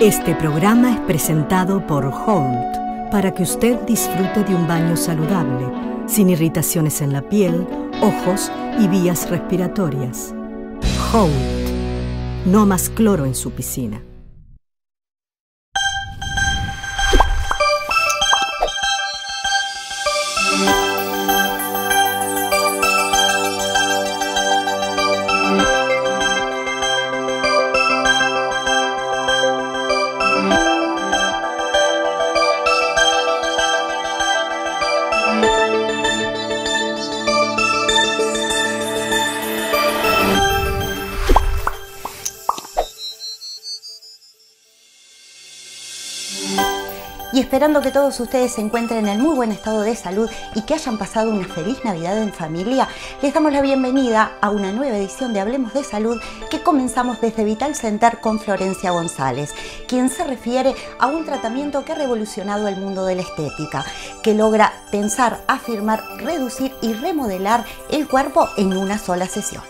Este programa es presentado por Hold, para que usted disfrute de un baño saludable, sin irritaciones en la piel, ojos y vías respiratorias. Hold. No más cloro en su piscina. Y esperando que todos ustedes se encuentren en muy buen estado de salud y que hayan pasado una feliz Navidad en familia, les damos la bienvenida a una nueva edición de Hablemos de Salud que comenzamos desde Vital Center con Florencia González, quien se refiere a un tratamiento que ha revolucionado el mundo de la estética, que logra tensar, afirmar, reducir y remodelar el cuerpo en una sola sesión.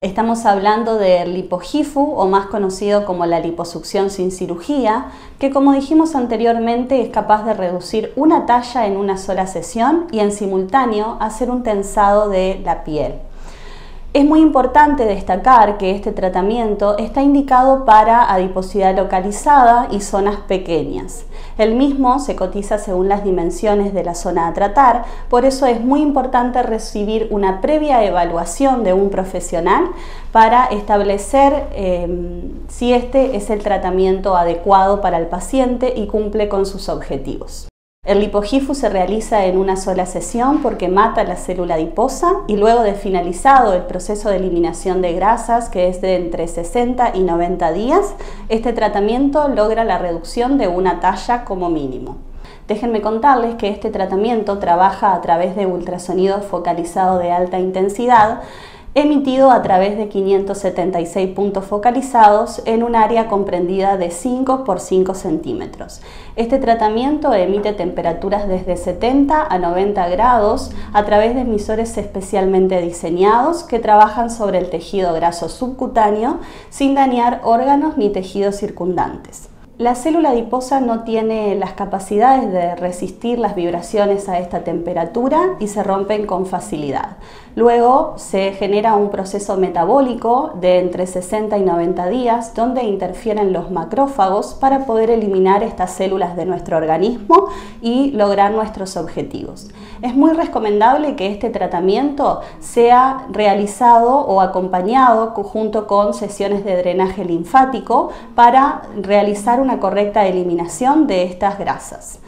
Estamos hablando de lipo-hifu, o más conocido como la liposucción sin cirugía, que como dijimos anteriormente es capaz de reducir una talla en una sola sesión y en simultáneo hacer un tensado de la piel. Es muy importante destacar que este tratamiento está indicado para adiposidad localizada y zonas pequeñas. El mismo se cotiza según las dimensiones de la zona a tratar, por eso es muy importante recibir una previa evaluación de un profesional para establecer si este es el tratamiento adecuado para el paciente y cumple con sus objetivos. El lipo-hifu se realiza en una sola sesión porque mata la célula adiposa y luego de finalizado el proceso de eliminación de grasas, que es de entre 60 y 90 días, este tratamiento logra la reducción de una talla como mínimo. Déjenme contarles que este tratamiento trabaja a través de ultrasonido focalizado de alta intensidad, emitido a través de 576 puntos focalizados en un área comprendida de 5 por 5 centímetros. Este tratamiento emite temperaturas desde 70 a 90 grados a través de emisores especialmente diseñados que trabajan sobre el tejido graso subcutáneo sin dañar órganos ni tejidos circundantes. La célula adiposa no tiene las capacidades de resistir las vibraciones a esta temperatura y se rompen con facilidad. Luego se genera un proceso metabólico de entre 60 y 90 días donde interfieren los macrófagos para poder eliminar estas células de nuestro organismo y lograr nuestros objetivos. Es muy recomendable que este tratamiento sea realizado o acompañado junto con sesiones de drenaje linfático para realizar una correcta eliminación de estas grasas.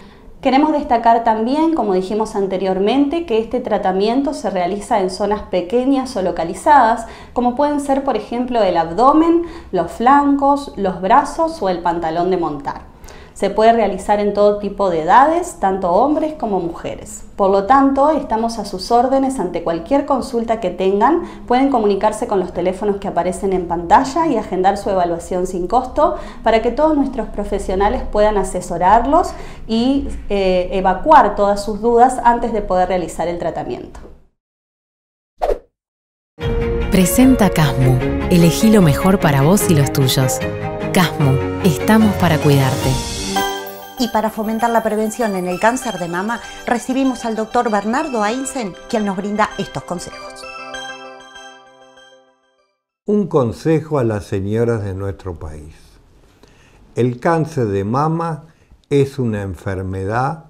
Queremos destacar también, como dijimos anteriormente, que este tratamiento se realiza en zonas pequeñas o localizadas, como pueden ser, por ejemplo, el abdomen, los flancos, los brazos o el pantalón de montar. Se puede realizar en todo tipo de edades, tanto hombres como mujeres. Por lo tanto, estamos a sus órdenes ante cualquier consulta que tengan. Pueden comunicarse con los teléfonos que aparecen en pantalla y agendar su evaluación sin costo para que todos nuestros profesionales puedan asesorarlos y evacuar todas sus dudas antes de poder realizar el tratamiento. Presenta CASMU. Elegí lo mejor para vos y los tuyos. CASMU. Estamos para cuidarte. Y para fomentar la prevención en el cáncer de mama, recibimos al doctor Bernardo Ainsen, quien nos brinda estos consejos. Un consejo a las señoras de nuestro país. El cáncer de mama es una enfermedad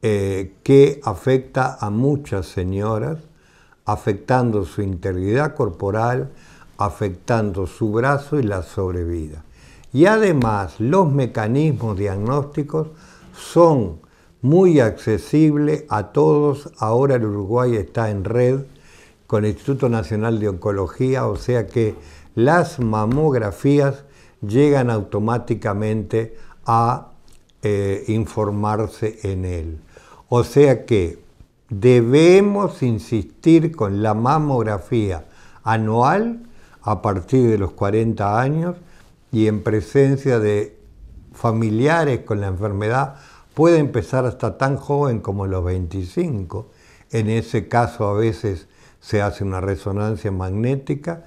que afecta a muchas señoras, afectando su integridad corporal, afectando su brazo y la sobrevida. Y además los mecanismos diagnósticos son muy accesibles a todos. Ahora el Uruguay está en red con el Instituto Nacional de Oncología, o sea que las mamografías llegan automáticamente a informarse en él. O sea que debemos insistir con la mamografía anual a partir de los 40 años y en presencia de familiares con la enfermedad, puede empezar hasta tan joven como los 25. En ese caso a veces se hace una resonancia magnética,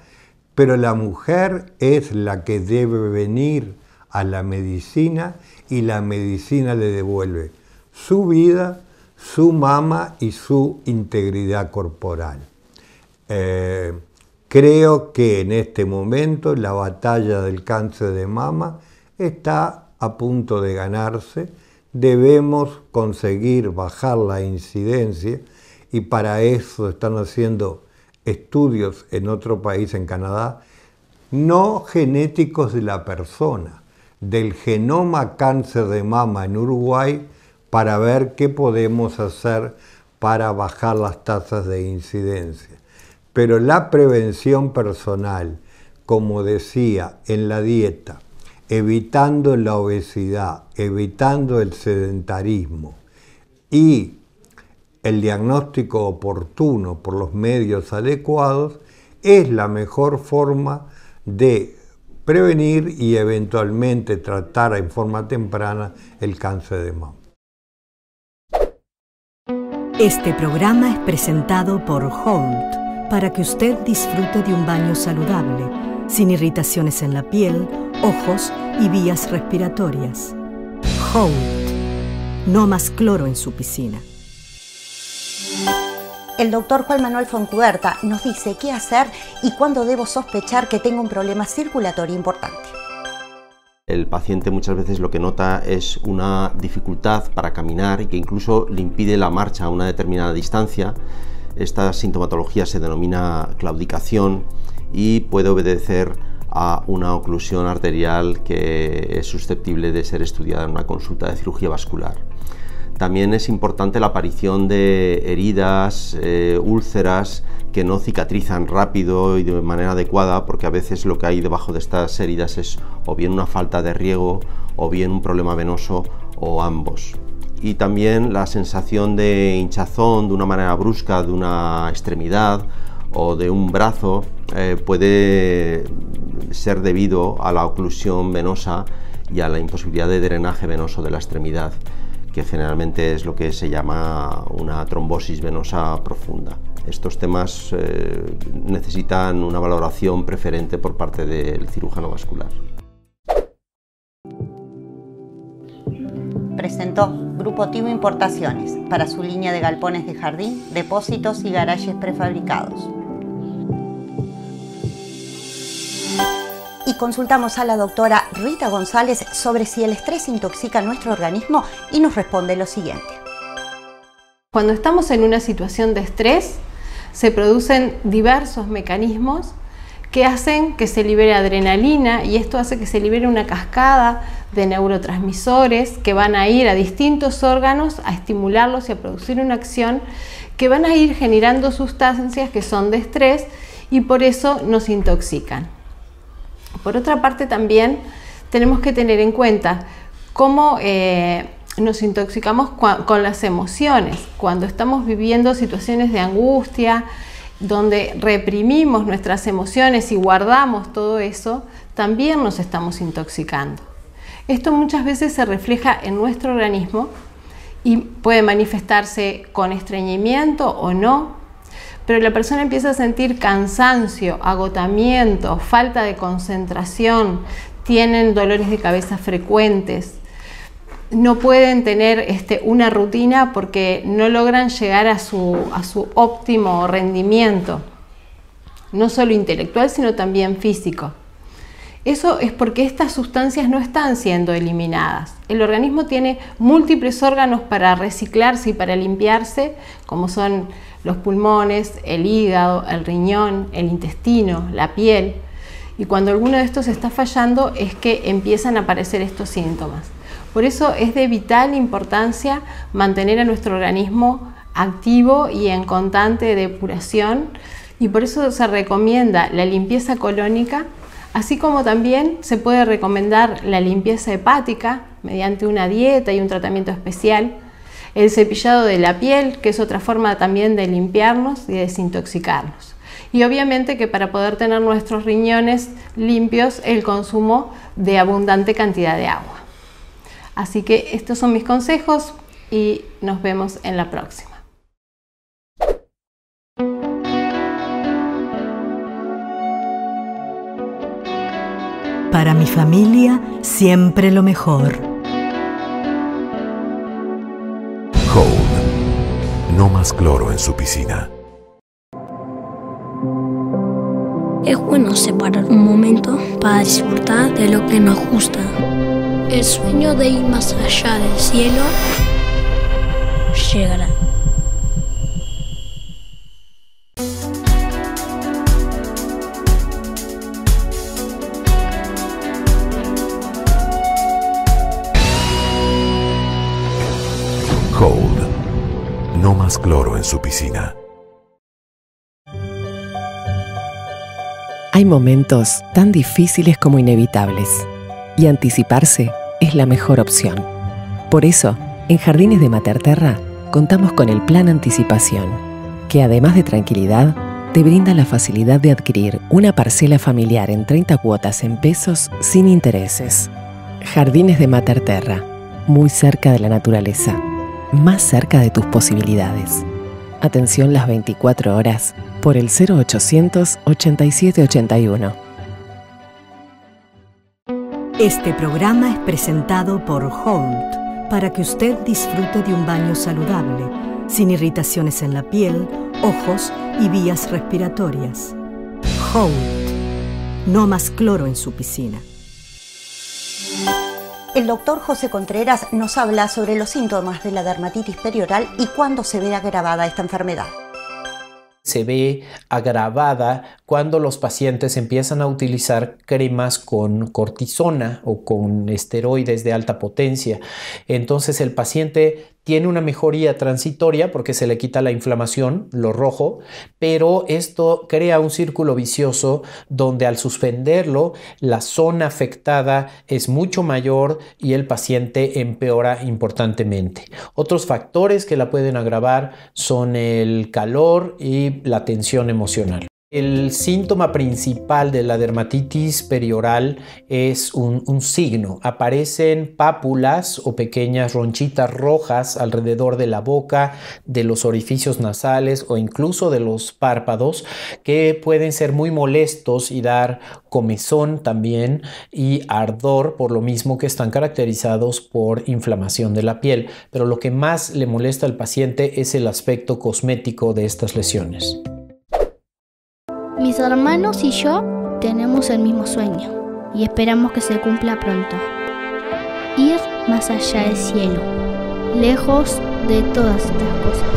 pero la mujer es la que debe venir a la medicina y la medicina le devuelve su vida, su mama y su integridad corporal. Creo que en este momento la batalla del cáncer de mama está a punto de ganarse. Debemos conseguir bajar la incidencia y para eso están haciendo estudios en otro país, en Canadá, no genéticos de la persona, del genoma cáncer de mama en Uruguay, para ver qué podemos hacer para bajar las tasas de incidencia. Pero la prevención personal, como decía, en la dieta, evitando la obesidad, evitando el sedentarismo y el diagnóstico oportuno por los medios adecuados, es la mejor forma de prevenir y eventualmente tratar en forma temprana el cáncer de mama. Este programa es presentado por Hold, para que usted disfrute de un baño saludable, sin irritaciones en la piel, ojos y vías respiratorias. Hold, no más cloro en su piscina. El doctor Juan Manuel Foncuberta nos dice qué hacer y cuándo debo sospechar que tengo un problema circulatorio importante. El paciente muchas veces lo que nota es una dificultad para caminar y que incluso le impide la marcha a una determinada distancia. Esta sintomatología se denomina claudicación y puede obedecer a una oclusión arterial que es susceptible de ser estudiada en una consulta de cirugía vascular. También es importante la aparición de heridas, úlceras que no cicatrizan rápido y de manera adecuada, porque a veces lo que hay debajo de estas heridas es o bien una falta de riego o bien un problema venoso o ambos. Y también la sensación de hinchazón de una manera brusca de una extremidad o de un brazo puede ser debido a la oclusión venosa y a la imposibilidad de drenaje venoso de la extremidad, que generalmente es lo que se llama una trombosis venosa profunda. Estos temas necesitan una valoración preferente por parte del cirujano vascular. Presentó Grupo Tivo Importaciones para su línea de galpones de jardín, depósitos y garajes prefabricados. Y consultamos a la doctora Rita González sobre si el estrés intoxica nuestro organismo y nos responde lo siguiente. Cuando estamos en una situación de estrés, se producen diversos mecanismos que hacen que se libere adrenalina y esto hace que se libere una cascada de neurotransmisores que van a ir a distintos órganos a estimularlos y a producir una acción que van a ir generando sustancias que son de estrés y por eso nos intoxican. Por otra parte, también tenemos que tener en cuenta cómo nos intoxicamos con las emociones. Cuando estamos viviendo situaciones de angustia, donde reprimimos nuestras emociones y guardamos todo eso, también nos estamos intoxicando. Esto muchas veces se refleja en nuestro organismo y puede manifestarse con estreñimiento o no, pero la persona empieza a sentir cansancio, agotamiento, falta de concentración, tienen dolores de cabeza frecuentes, no pueden tener una rutina porque no logran llegar a su óptimo rendimiento, no solo intelectual sino también físico. Eso es porque estas sustancias no están siendo eliminadas. El organismo tiene múltiples órganos para reciclarse y para limpiarse, como son los pulmones, el hígado, el riñón, el intestino, la piel. Y cuando alguno de estos está fallando es que empiezan a aparecer estos síntomas. Por eso es de vital importancia mantener a nuestro organismo activo y en constante depuración. Y por eso se recomienda la limpieza colónica, así como también se puede recomendar la limpieza hepática mediante una dieta y un tratamiento especial, el cepillado de la piel, que es otra forma también de limpiarnos y desintoxicarnos. Y obviamente que para poder tener nuestros riñones limpios, el consumo de abundante cantidad de agua. Así que estos son mis consejos y nos vemos en la próxima. Para mi familia, siempre lo mejor. Hold. No más cloro en su piscina. Es bueno separar un momento para disfrutar de lo que nos gusta. El sueño de ir más allá del cielo llegará. Hold. No más cloro en su piscina. Hay momentos tan difíciles como inevitables, y anticiparse es la mejor opción. Por eso, en Jardines de Materterra contamos con el Plan Anticipación, que además de tranquilidad, te brinda la facilidad de adquirir una parcela familiar en 30 cuotas en pesos sin intereses. Jardines de Materterra, muy cerca de la naturaleza. Más cerca de tus posibilidades. Atención las 24 horas por el 0800 8781. Este programa es presentado por Hold, para que usted disfrute de un baño saludable, sin irritaciones en la piel, ojos y vías respiratorias. Hold. No más cloro en su piscina. El doctor José Contreras nos habla sobre los síntomas de la dermatitis perioral y cuándo se ve agravada esta enfermedad. Se ve agravada cuando los pacientes empiezan a utilizar cremas con cortisona o con esteroides de alta potencia. Entonces el paciente tiene una mejoría transitoria porque se le quita la inflamación, lo rojo, pero esto crea un círculo vicioso donde al suspenderlo la zona afectada es mucho mayor y el paciente empeora importantemente. Otros factores que la pueden agravar son el calor y la tensión emocional. El síntoma principal de la dermatitis perioral es un signo. Aparecen pápulas o pequeñas ronchitas rojas alrededor de la boca, de los orificios nasales o incluso de los párpados, que pueden ser muy molestos y dar comezón también y ardor, por lo mismo que están caracterizados por inflamación de la piel. Pero lo que más le molesta al paciente es el aspecto cosmético de estas lesiones. Mis hermanos y yo tenemos el mismo sueño y esperamos que se cumpla pronto. Ir más allá del cielo, lejos de todas estas cosas.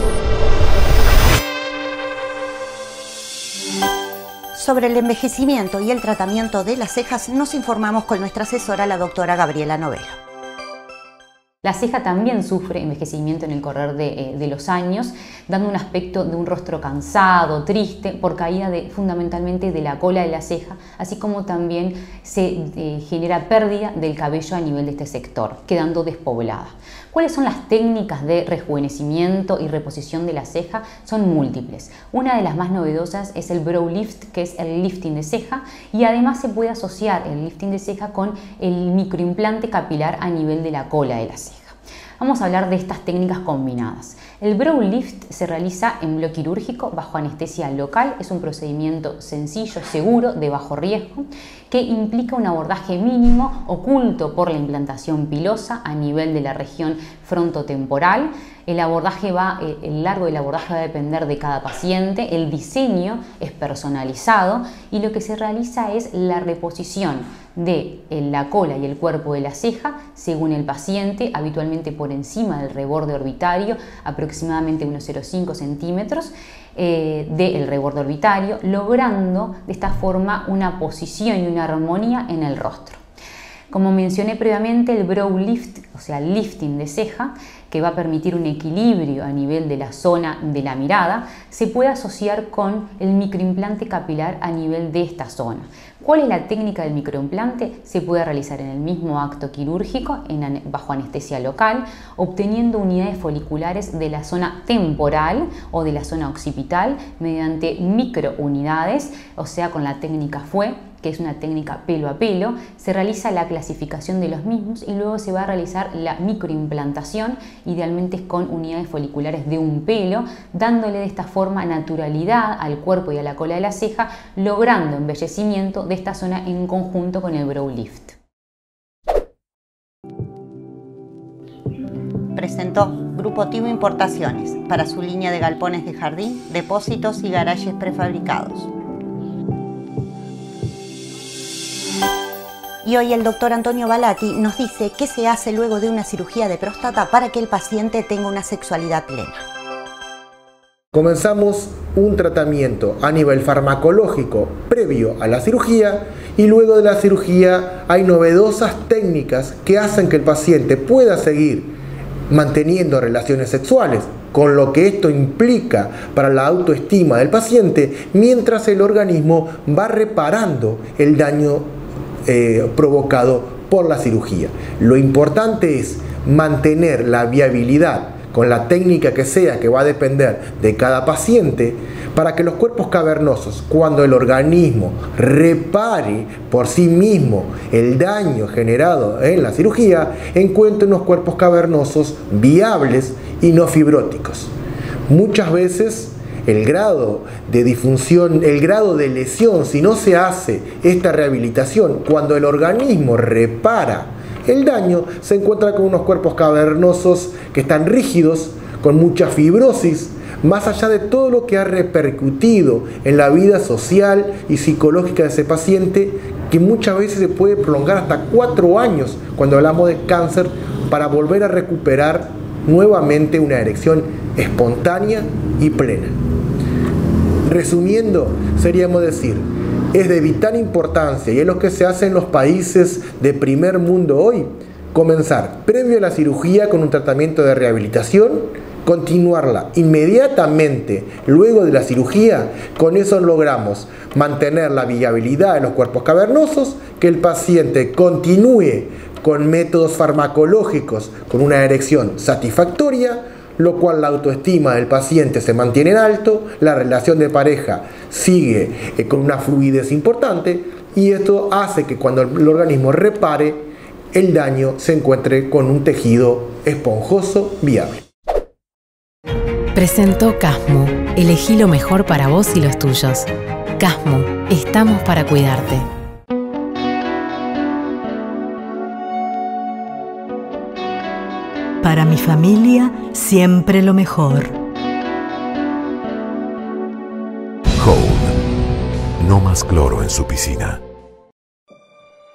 Sobre el envejecimiento y el tratamiento de las cejas nos informamos con nuestra asesora, la doctora Gabriela Novelo. La ceja también sufre envejecimiento en el correr de los años, dando un aspecto de un rostro cansado, triste, por caída fundamentalmente de la cola de la ceja, así como también se genera pérdida del cabello a nivel de este sector, quedando despoblada. ¿Cuáles son las técnicas de rejuvenecimiento y reposición de la ceja? Son múltiples. Una de las más novedosas es el Brow Lift, que es el lifting de ceja, y además se puede asociar el lifting de ceja con el microimplante capilar a nivel de la cola de la ceja. Vamos a hablar de estas técnicas combinadas. El Brow Lift se realiza en bloque quirúrgico bajo anestesia local. Es un procedimiento sencillo, seguro, de bajo riesgo, que implica un abordaje mínimo oculto por la implantación pilosa a nivel de la región frontotemporal. El largo del abordaje va a depender de cada paciente, el diseño es personalizado y lo que se realiza es la reposición de la cola y el cuerpo de la ceja según el paciente, habitualmente por encima del reborde orbitario, aproximadamente unos 0,5 centímetros del reborde orbitario, logrando de esta forma una posición y una armonía en el rostro. Como mencioné previamente, el Brow Lift, o sea, el lifting de ceja, que va a permitir un equilibrio a nivel de la zona de la mirada, se puede asociar con el microimplante capilar a nivel de esta zona. ¿Cuál es la técnica del microimplante? Se puede realizar en el mismo acto quirúrgico, bajo anestesia local, obteniendo unidades foliculares de la zona temporal o de la zona occipital mediante microunidades, o sea, con la técnica FUE, que es una técnica pelo a pelo, se realiza la clasificación de los mismos y luego se va a realizar la microimplantación, idealmente con unidades foliculares de un pelo, dándole de esta forma naturalidad al cuerpo y a la cola de la ceja, logrando embellecimiento de esta zona en conjunto con el Brow Lift. Presentó Grupo Tivo Importaciones para su línea de galpones de jardín, depósitos y garajes prefabricados. Y hoy el doctor Antonio Balatti nos dice qué se hace luego de una cirugía de próstata para que el paciente tenga una sexualidad plena. Comenzamos un tratamiento a nivel farmacológico previo a la cirugía y luego de la cirugía hay novedosas técnicas que hacen que el paciente pueda seguir manteniendo relaciones sexuales, con lo que esto implica para la autoestima del paciente, mientras el organismo va reparando el daño provocado por la cirugía. Lo importante es mantener la viabilidad con la técnica que sea, que va a depender de cada paciente, para que los cuerpos cavernosos, cuando el organismo repare por sí mismo el daño generado en la cirugía, encuentren unos cuerpos cavernosos viables y no fibróticos. Muchas veces el grado de disfunción, el grado de lesión, si no se hace esta rehabilitación, cuando el organismo repara el daño, se encuentra con unos cuerpos cavernosos que están rígidos, con mucha fibrosis, más allá de todo lo que ha repercutido en la vida social y psicológica de ese paciente, que muchas veces se puede prolongar hasta 4 años cuando hablamos de cáncer, para volver a recuperar nuevamente una erección espontánea y plena. Resumiendo, seríamos decir, es de vital importancia y es lo que se hace en los países de primer mundo hoy, comenzar previo a la cirugía con un tratamiento de rehabilitación, continuarla inmediatamente luego de la cirugía. Con eso logramos mantener la viabilidad de los cuerpos cavernosos, que el paciente continúe con métodos farmacológicos con una erección satisfactoria, lo cual la autoestima del paciente se mantiene en alto, la relación de pareja sigue con una fluidez importante, y esto hace que cuando el organismo repare el daño se encuentre con un tejido esponjoso viable. Presentó CASMU. Elegí lo mejor para vos y los tuyos. CASMU. Estamos para cuidarte. Para mi familia, siempre lo mejor. Hold. No más cloro en su piscina.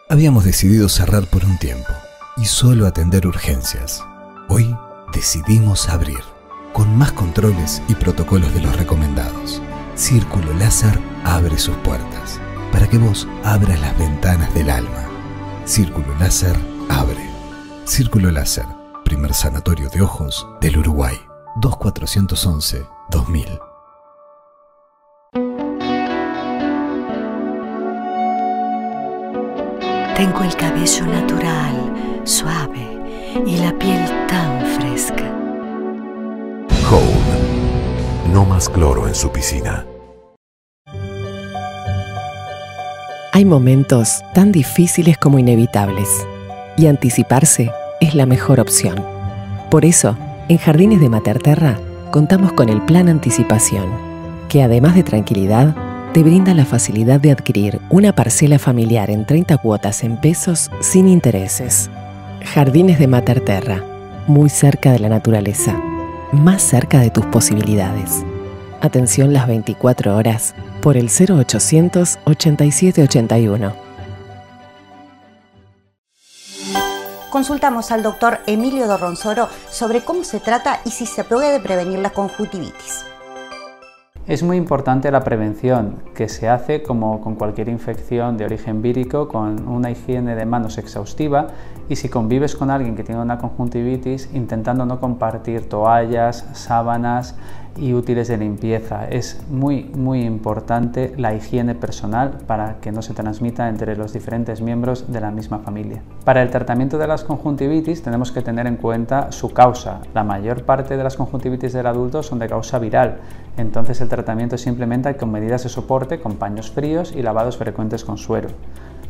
Habíamos decidido cerrar por un tiempo y solo atender urgencias. Hoy decidimos abrir, con más controles y protocolos de los recomendados. Círculo Láser abre sus puertas para que vos abras las ventanas del alma. Círculo Láser abre. Círculo Láser, primer sanatorio de ojos del Uruguay. 2411-2000. Tengo el cabello natural, suave y la piel tan fresca. Hold. No más cloro en su piscina. Hay momentos tan difíciles como inevitables, y anticiparse es la mejor opción. Por eso, en Jardines de Materterra contamos con el Plan Anticipación, que además de tranquilidad, te brinda la facilidad de adquirir una parcela familiar en 30 cuotas en pesos sin intereses. Jardines de Materterra, muy cerca de la naturaleza, más cerca de tus posibilidades. Atención las 24 horas por el 0800 8781. Consultamos al doctor Emilio Dorronsoro sobre cómo se trata y si se puede prevenir la conjuntivitis. Es muy importante la prevención, que se hace como con cualquier infección de origen vírico, con una higiene de manos exhaustiva, y si convives con alguien que tiene una conjuntivitis, intentando no compartir toallas, sábanas, y útiles de limpieza. Es muy importante la higiene personal para que no se transmita entre los diferentes miembros de la misma familia. Para el tratamiento de las conjuntivitis tenemos que tener en cuenta su causa. La mayor parte de las conjuntivitis del adulto son de causa viral, entonces el tratamiento se implementa con medidas de soporte, con paños fríos y lavados frecuentes con suero.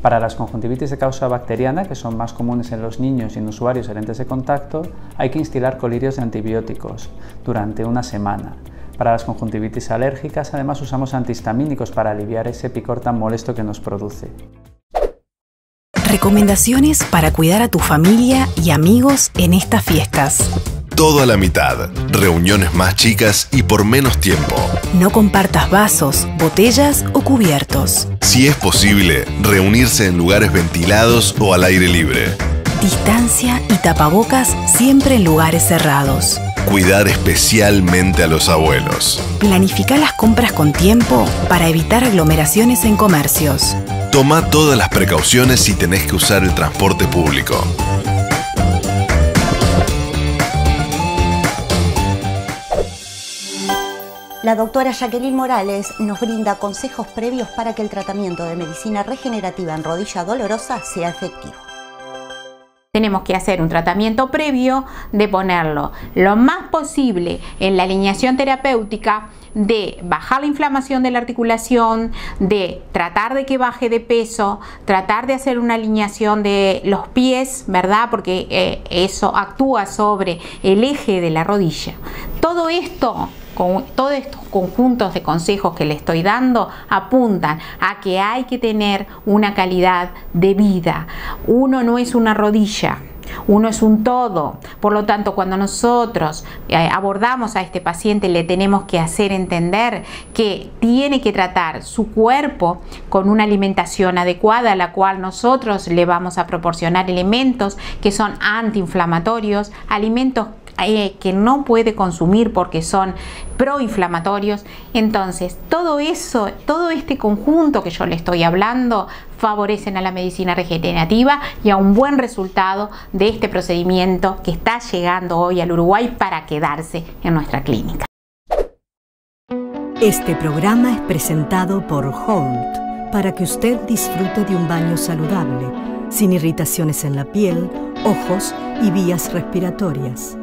Para las conjuntivitis de causa bacteriana, que son más comunes en los niños y en usuarios de lentes de contacto, hay que instilar colirios de antibióticos durante una semana. Para las conjuntivitis alérgicas, además, usamos antihistamínicos para aliviar ese picor tan molesto que nos produce. Recomendaciones para cuidar a tu familia y amigos en estas fiestas. Todo a la mitad, reuniones más chicas y por menos tiempo. No compartas vasos, botellas o cubiertos. Si es posible, reunirse en lugares ventilados o al aire libre. Distancia y tapabocas siempre en lugares cerrados. Cuidar especialmente a los abuelos. Planifica las compras con tiempo para evitar aglomeraciones en comercios. Toma todas las precauciones si tenés que usar el transporte público. La doctora Jacqueline Morales nos brinda consejos previos para que el tratamiento de medicina regenerativa en rodilla dolorosa sea efectivo. Tenemos que hacer un tratamiento previo de ponerlo lo más posible en la alineación terapéutica, de bajar la inflamación de la articulación, de tratar de que baje de peso, tratar de hacer una alineación de los pies, ¿verdad? Porque eso actúa sobre el eje de la rodilla. Con todos estos conjuntos de consejos que le estoy dando, apuntan a que hay que tener una calidad de vida. Uno no es una rodilla, uno es un todo. Por lo tanto, cuando nosotros abordamos a este paciente, le tenemos que hacer entender que tiene que tratar su cuerpo con una alimentación adecuada, a la cual nosotros le vamos a proporcionar elementos que son antiinflamatorios, alimentos que no puede consumir porque son proinflamatorios. Entonces, todo eso, todo este conjunto que yo le estoy hablando, favorecen a la medicina regenerativa y a un buen resultado de este procedimiento que está llegando hoy al Uruguay para quedarse en nuestra clínica. Este programa es presentado por Hold, para que usted disfrute de un baño saludable, sin irritaciones en la piel, ojos y vías respiratorias.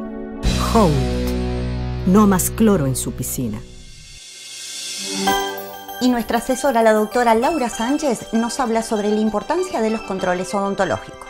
Hold. No más cloro en su piscina. Y nuestra asesora, la doctora Laura Sánchez, nos habla sobre la importancia de los controles odontológicos.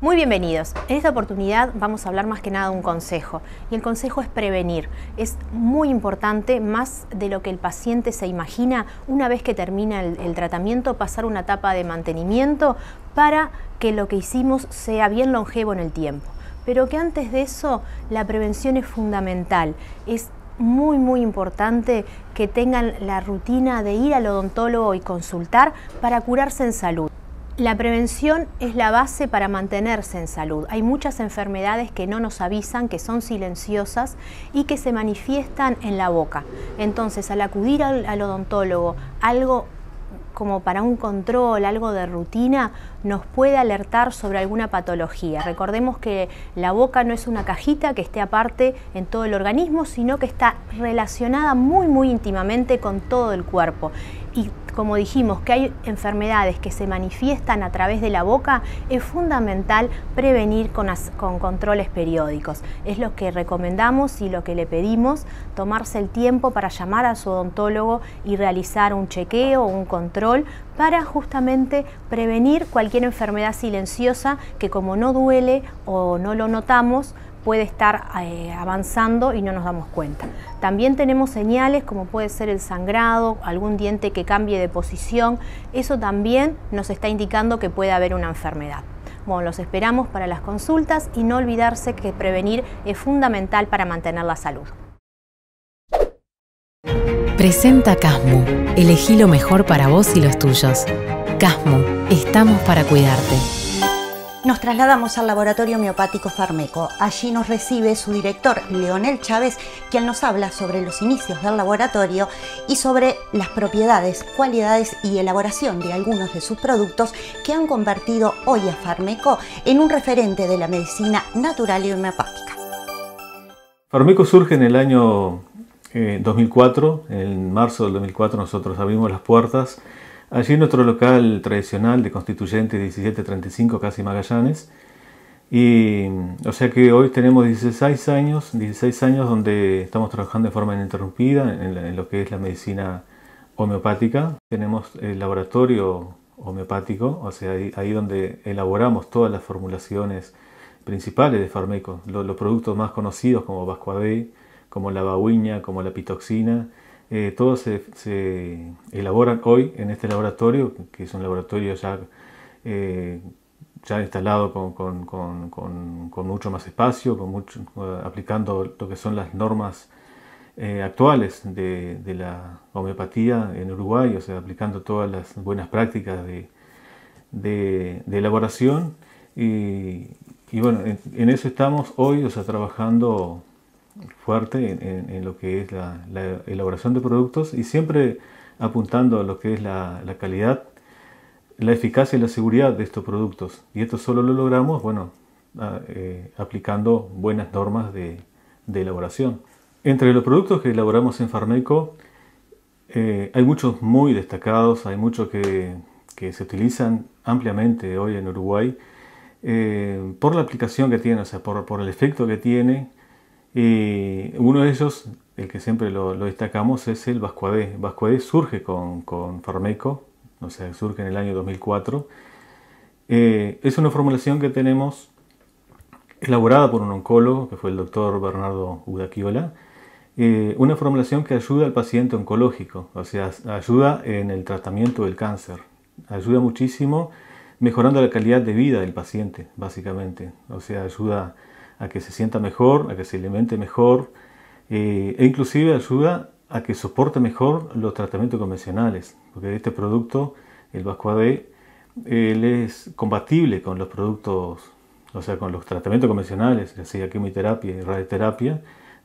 Muy bienvenidos. En esta oportunidad vamos a hablar más que nada de un consejo. Y el consejo es prevenir. Es muy importante, más de lo que el paciente se imagina, una vez que termina el tratamiento, pasar una etapa de mantenimiento para que lo que hicimos sea bien longevo en el tiempo. Pero que antes de eso, la prevención es fundamental. Es muy importante que tengan la rutina de ir al odontólogo y consultar para curarse en salud. La prevención es la base para mantenerse en salud. Hay muchas enfermedades que no nos avisan, que son silenciosas y que se manifiestan en la boca. Entonces, al acudir al odontólogo, algo como para un control, algo de rutina, nos puede alertar sobre alguna patología. Recordemos que la boca no es una cajita que esté aparte en todo el organismo, sino que está relacionada muy íntimamente con todo el cuerpo. Y como dijimos que hay enfermedades que se manifiestan a través de la boca, es fundamental prevenir con controles periódicos. Es lo que recomendamos y lo que le pedimos, tomarse el tiempo para llamar a su odontólogo y realizar un chequeo o un control para justamente prevenir cualquier enfermedad silenciosa que, como no duele o no lo notamos, puede estar avanzando y no nos damos cuenta. También tenemos señales como puede ser el sangrado, algún diente que cambie de posición. Eso también nos está indicando que puede haber una enfermedad. Bueno, los esperamos para las consultas y no olvidarse que prevenir es fundamental para mantener la salud. Presenta CASMU. Elegí lo mejor para vos y los tuyos. CASMU. Estamos para cuidarte. Nos trasladamos al laboratorio homeopático Farmeco. Allí nos recibe su director, Leonel Chávez, quien nos habla sobre los inicios del laboratorio y sobre las propiedades, cualidades y elaboración de algunos de sus productos que han convertido hoy a Farmeco en un referente de la medicina natural y homeopática. Farmeco surge en el año 2004, en marzo del 2004 nosotros abrimos las puertas allí en nuestro local tradicional de Constituyente 1735, casi Magallanes, y o sea que hoy tenemos 16 años donde estamos trabajando de forma ininterrumpida en lo que es la medicina homeopática. Tenemos el laboratorio homeopático, o sea, ahí donde elaboramos todas las formulaciones principales de Farmeco, los productos más conocidos como Vascuadé, como la Bauhinia, como la Pitoxina, todos se elaboran hoy en este laboratorio, que es un laboratorio ya instalado con mucho más espacio, aplicando lo que son las normas actuales de la homeopatía en Uruguay, o sea, aplicando todas las buenas prácticas de elaboración. Y bueno, en eso estamos hoy, o sea, trabajando fuerte en lo que es la elaboración de productos y siempre apuntando a lo que es la calidad, la eficacia y la seguridad de estos productos. Y esto solo lo logramos, bueno, aplicando buenas normas de elaboración. Entre los productos que elaboramos en Farmeco hay muchos muy destacados, hay muchos que se utilizan ampliamente hoy en Uruguay por la aplicación que tiene, o sea, por el efecto que tiene. Y uno de ellos, el que siempre lo destacamos, es el Vascuadé. Vascuadé surge con Farmeco, o sea, surge en el año 2004. Es una formulación que tenemos elaborada por un oncólogo, que fue el doctor Bernardo Udachiola. Una formulación que ayuda al paciente oncológico, o sea, ayuda en el tratamiento del cáncer. Ayuda muchísimo mejorando la calidad de vida del paciente, básicamente. O sea, ayuda a que se sienta mejor, a que se alimente mejor, e inclusive ayuda a que soporte mejor los tratamientos convencionales. Porque este producto, el Vascuadé, él es compatible con los productos, o sea, con los tratamientos convencionales, ya sea quimioterapia y radioterapia.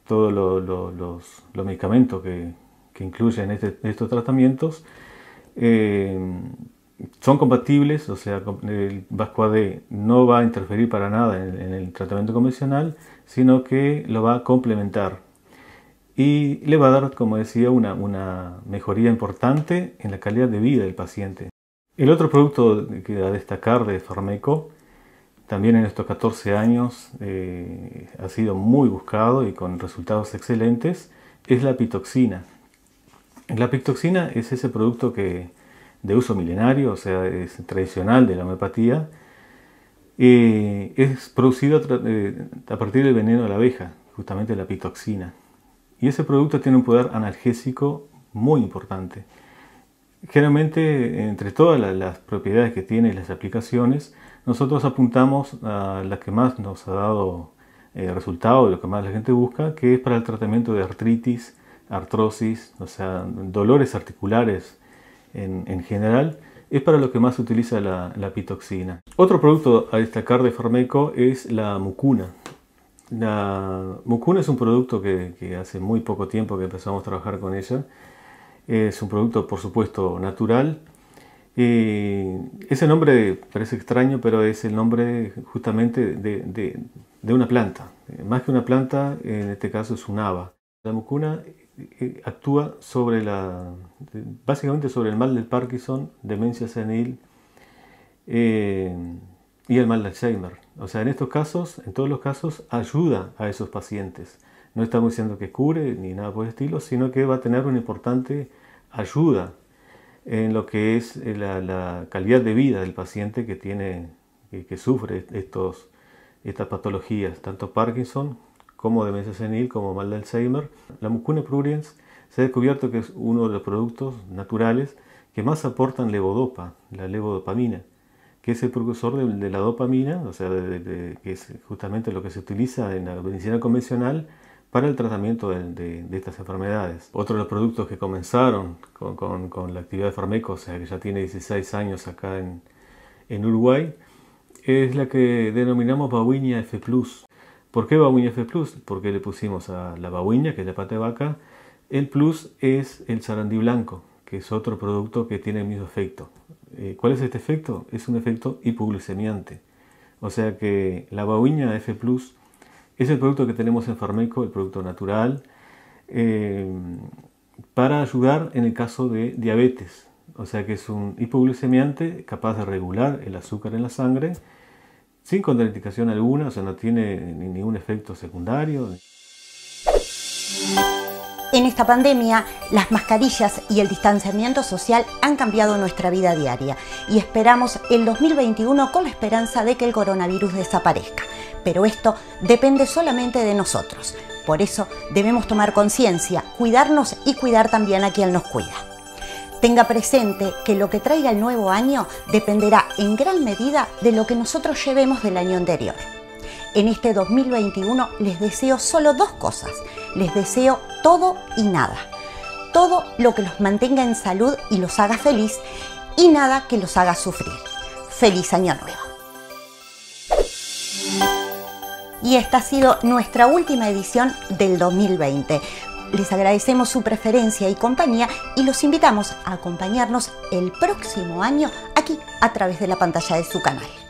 Todos los medicamentos que incluyen estos tratamientos son compatibles, o sea, el Vascuadé no va a interferir para nada en el tratamiento convencional, sino que lo va a complementar y le va a dar, como decía, una mejoría importante en la calidad de vida del paciente. El otro producto que a destacar de Farmeco, también en estos 14 años ha sido muy buscado y con resultados excelentes, es la apitoxina. La apitoxina es ese producto de uso milenario, o sea, es tradicional de la homeopatía. Es producido a partir del veneno de la abeja, justamente la pitoxina. Y ese producto tiene un poder analgésico muy importante. Generalmente, entre todas las propiedades que tiene y las aplicaciones, nosotros apuntamos a la que más nos ha dado resultado, lo que más la gente busca, que es para el tratamiento de artritis, artrosis, o sea, dolores articulares en general, es para lo que más se utiliza la pitoxina. Otro producto a destacar de Farmeco es la mucuna. La mucuna es un producto que hace muy poco tiempo que empezamos a trabajar con ella. Es un producto, por supuesto, natural. Ese nombre parece extraño, pero es el nombre justamente de una planta. Más que una planta, en este caso es un haba. La mucuna actúa básicamente sobre el mal del Parkinson, demencia senil y el mal de Alzheimer. O sea, en todos los casos, ayuda a esos pacientes. No estamos diciendo que cure ni nada por el estilo, sino que va a tener una importante ayuda en lo que es la calidad de vida del paciente que sufre estas patologías, tanto Parkinson como demencia senil, como mal de Alzheimer. La Mucuna Pruriens se ha descubierto que es uno de los productos naturales que más aportan levodopa, la levodopamina, que es el precursor de la dopamina, o sea, que es justamente lo que se utiliza en la medicina convencional para el tratamiento de estas enfermedades. Otro de los productos que comenzaron con la actividad de Farmeco, o sea, que ya tiene 16 años acá en Uruguay, es la que denominamos Bauhinia F+. ¿Por qué Bauhinia F+? Porque le pusimos a la Bauhinia, que es la pata de vaca, el plus es el sarandí blanco, que es otro producto que tiene el mismo efecto. ¿Cuál es este efecto? Es un efecto hipoglucemiante. O sea que la Bauhinia F+ Es el producto que tenemos en Farmeco, el producto natural, para ayudar en el caso de diabetes. O sea que es un hipoglucemiante capaz de regular el azúcar en la sangre sin contraindicación alguna, o sea, no tiene ningún efecto secundario. En esta pandemia, las mascarillas y el distanciamiento social han cambiado nuestra vida diaria y esperamos el 2021 con la esperanza de que el coronavirus desaparezca. Pero esto depende solamente de nosotros. Por eso debemos tomar conciencia, cuidarnos y cuidar también a quien nos cuida. Tenga presente que lo que traiga el nuevo año dependerá en gran medida de lo que nosotros llevemos del año anterior. En este 2021 les deseo solo dos cosas. Les deseo todo y nada. Todo lo que los mantenga en salud y los haga feliz, y nada que los haga sufrir. ¡Feliz Año Nuevo! Y esta ha sido nuestra última edición del 2020. Les agradecemos su preferencia y compañía y los invitamos a acompañarnos el próximo año aquí a través de la pantalla de su canal.